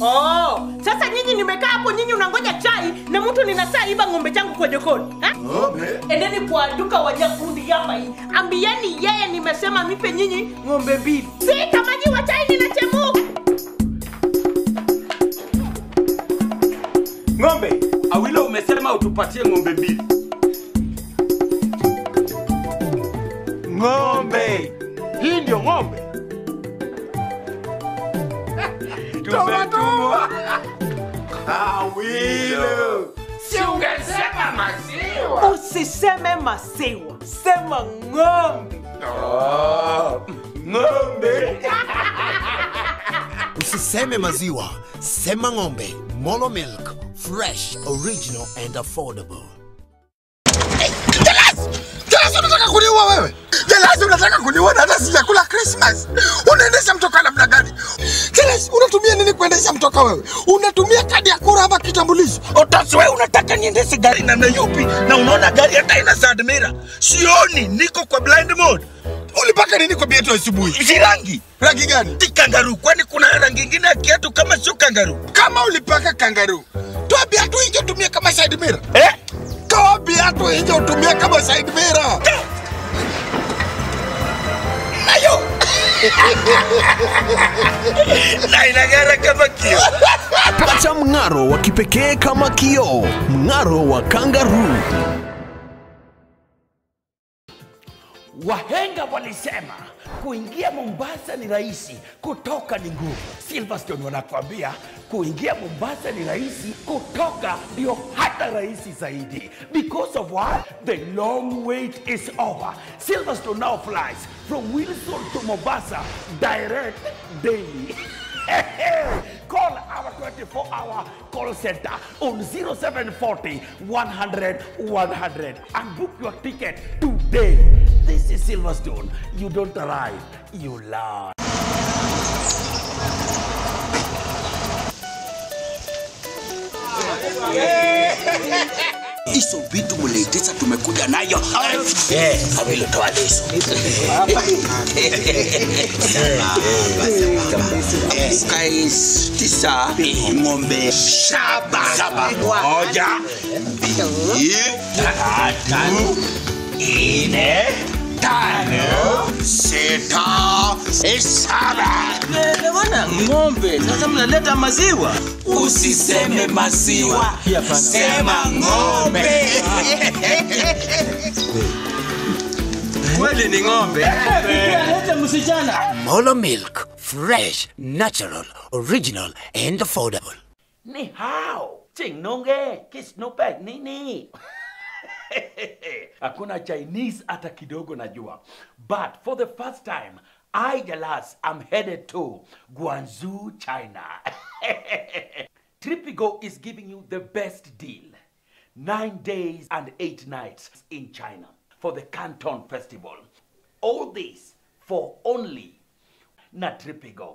Oh, sasa nyinyi nimekaa hapo nyinyi unangoja chai na mtu ninasaa iba ngombe changu kwa jokoni. Ha? Okay. Endeni kwa duka waja kundi hapa hii. Ambiani yeye nimesema mipe nyinyi ngombe mbili. Sita maji wa chai ninachemuka. Ngombe, Awilo umesema utupatie ngombe mbili. Ngombe. Hii ndio ngombe. Tumetumwa. Awilo. Si ungesema maziwa. Usiseme maziwa. Sema ngombe. Oh, ngombe. Usiseme maziwa. Sema ngombe. Molo milk. Fresh, original and affordable. Hey, Jelas unataka kuniua wewe. Jelas unataka kuniua na hata sijakula Christmas. Unaendesha mtoka namna gani? Jelas unatumia nini kuendesha mtoka wewe? Unatumia kadi ya kura ama kitambulisho? Otaso wewe unataka niendeshe gari namna yupi? Na unaona gari hata ina side mirror. Sioni, niko kwa blind mode. Ulipaka nini kwa bietu asubuhi? Si rangi. Rangi gani? Ti kangaroo. Kwani kuna rangi nyingine ya kiatu kama sio kangaroo? Kama ulipaka kangaroo, toa biatu hiyo tumia kama side mirror. Eh? Toa biatu hiyo tumia kama side mirror. Nayo. Naina gara kama kio. Pacha mngaro wa kipekee kama kio. Mngaro wa kangaroo. Wahenga walisema kuingia Mombasa ni rahisi, kutoka ni ngumu. Silverstone wanakwambia kuingia Mombasa ni rahisi, kutoka ndio hata rahisi zaidi. Because of what? The long wait is over. Silverstone now flies from Wilson to Mombasa direct daily. Call our 24-hour call center on 0740 100 100 and book your ticket today. This is Silverstone. You don't arrive, you learn. Iso vitu mletesa tumekuja nayo. Awilo toa leso. Guys, tisa ngombe shaba. Moja. Mbili. Tatu. Ine. Tano. Sita. Saba. Mbona ngombe sasa mnaleta maziwa? Usiseme maziwa. Sema ngombe. Kweli ni ngombe. Leta msichana. Molo milk, fresh, natural, original and affordable. Ni hao. Chingnonge, kisnopek nini? Hakuna Chinese hata kidogo najua. But for the first time, I, Jelas, am headed to Guangzhou, China. Tripigo is giving you the best deal. 9 days and 8 nights in China for the Canton Festival. All this for only na Tripigo.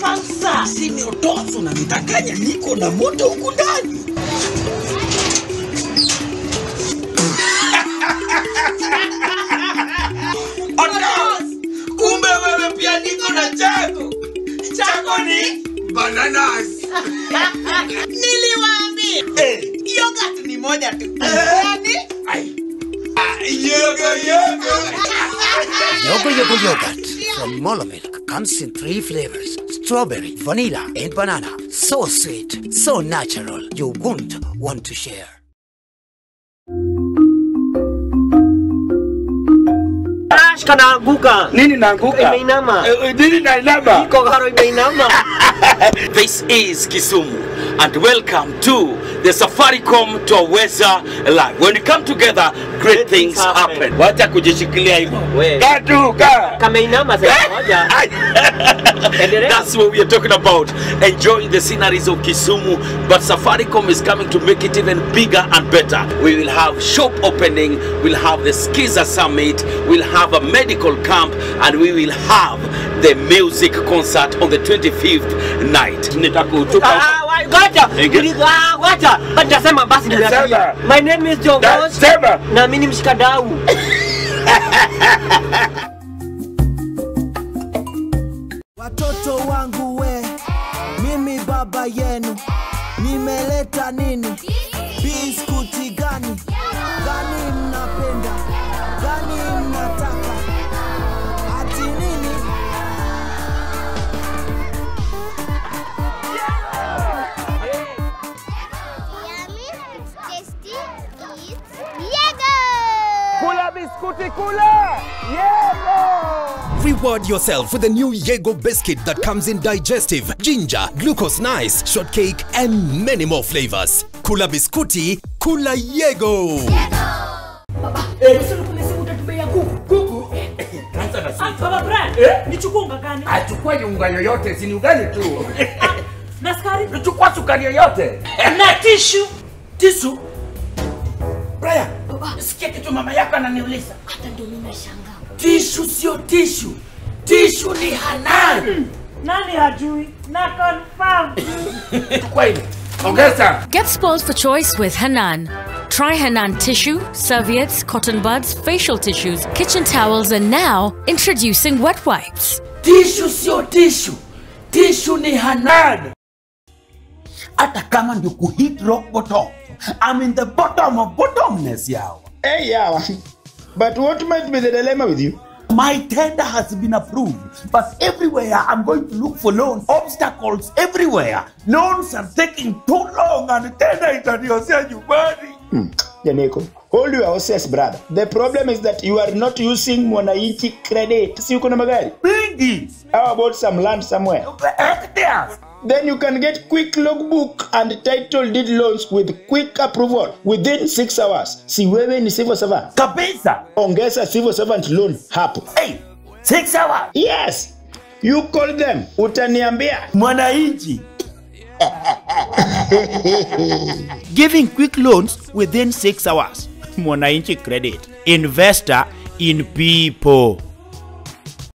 kansa. Sini otoso na mitakanya niko na moto ukudani. Bananas. Niliwaambia. Yogurt ni moja tu. Yaani? Ai. Yego yogurt from Molo milk comes in 3 flavors: strawberry, vanilla, and banana. So sweet, so natural. You won't want to share. Ash kanaanguka. Nini naanguka? Imeinama. Nini nainama? Iko garo imeinama. This is Kisumu, and welcome to the Safaricom Towesa Live. When you come together, great things happen. Wacha kujishikilia hivyo. Kaduka. Kameinama sasa moja. That's what we are talking about. Enjoying the sceneries of Kisumu, but Safaricom is coming to make it even bigger and better. We will have shop opening, we'll have the Skiza Summit, we'll have a medical camp, and we will have the music concert on the 25th night. My name is Jogo. Na mimi ni mshikadau. Watoto wangu we, mimi baba yenu, nimeleta nini? Biskuti gani? Gani mnapenda? Gani mnataka? Ati nini? Yummy, tasty, it's Yego! Kula biskuti kula! Yego! Reward yourself with the new Yego biscuit that comes in digestive, ginger, glucose nice, shortcake, and many more flavors. Kula biskuti, kula Yego! Tissue sio tissue. Tissue ni Hanan. Nani hajui? Na confirm. Get spoiled for choice with Hanan. Try Hanan tissue, serviettes, cotton buds, facial tissues, kitchen towels, and now introducing wet wipes. Tissue sio tissue. Tissue ni Hanan. Ata kama ndio ku hit rock bottom. I'm in the bottom of bottomness yao. Hey yao. But what might be the dilemma with you? My tender has been approved, but everywhere I'm going to look for loans, obstacles everywhere. Loans are taking too long and tender is at your body. Janeko, hold your horses, brother. The problem is that you are not using Mwanaichi credit. See you kuna magari? Bingi! How about some land somewhere? Hectares! Then you can get quick logbook and title deed loans with quick approval within 6 hours. Si wewe ni civil servant. Kabisa! Ongeza civil servant loan hapo. Hey! 6 hours! Yes! You call them. Utaniambia. Mwanaichi. Giving quick loans within 6 hours. Mwanaichi credit. Investor in people.